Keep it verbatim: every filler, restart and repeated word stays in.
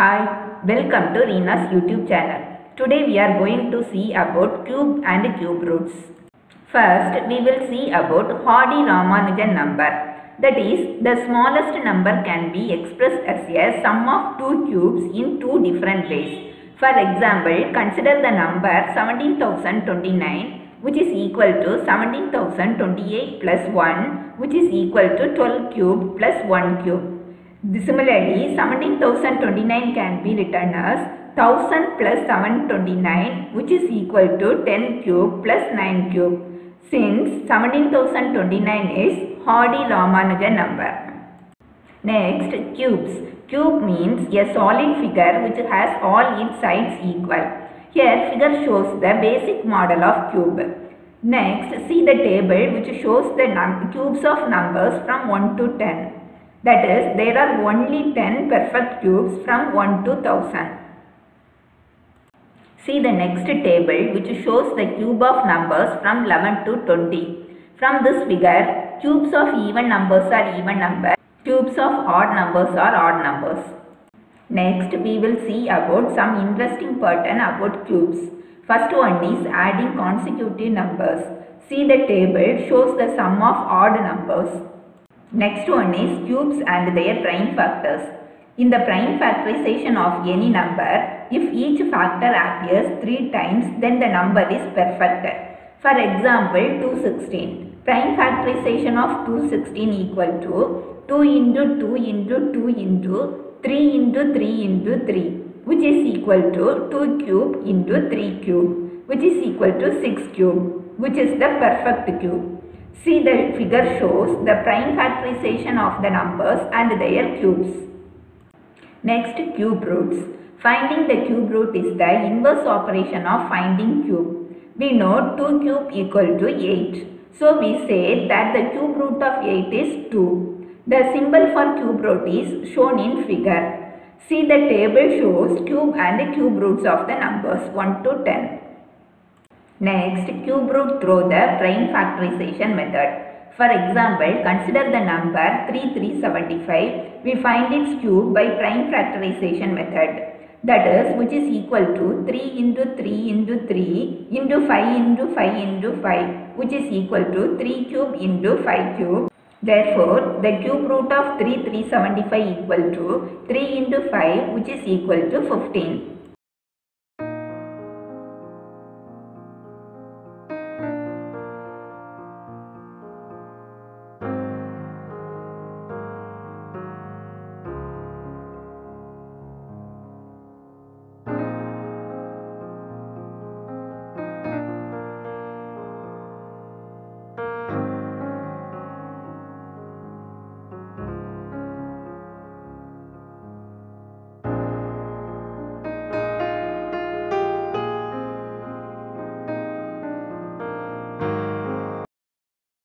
Hi, welcome to Reena's YouTube channel. Today we are going to see about cube and cube roots. First, we will see about Hardy-Ramanujan number. That is, the smallest number can be expressed as a sum of two cubes in two different ways. For example, consider the number seventeen thousand twenty-nine, which is equal to seventeen thousand twenty-eight plus one, which is equal to twelve cubed plus one cube. Similarly, seventeen thousand twenty-nine can be written as one thousand plus seven hundred twenty-nine, which is equal to ten cubed plus nine cubed, since seventeen thousand twenty-nine is Hardy-Ramanujan number. Next, cubes. Cube means a solid figure which has all its sides equal. Here, figure shows the basic model of cube. Next, see the table which shows the cubes of numbers from one to ten. That is, there are only ten perfect cubes from one to one thousand. See the next table which shows the cube of numbers from eleven to twenty. From this figure, cubes of even numbers are even numbers, cubes of odd numbers are odd numbers. Next, we will see about some interesting pattern about cubes. First one is adding consecutive numbers. See the table shows the sum of odd numbers. Next one is cubes and their prime factors. In the prime factorization of any number, if each factor appears three times, then the number is perfected. For example, two sixteen. Prime factorization of two sixteen equal to two into two into two into three into three into three, which is equal to two cube into three cube, which is equal to six cube, which is the perfect cube. See, the figure shows the prime factorization of the numbers and their cubes. Next, cube roots. Finding the cube root is the inverse operation of finding cube. We know two cube equal to eight. So, we say that the cube root of eight is two. The symbol for cube root is shown in figure. See, the table shows cube and the cube roots of the numbers one to ten. Next, cube root through the prime factorization method. For example, consider the number three thousand three hundred seventy-five. We find its cube by prime factorization method. That is, which is equal to three into three into three into five into five into five, which is equal to three cube into five cube. Therefore, the cube root of three thousand three hundred seventy-five equal to three into five, which is equal to fifteen.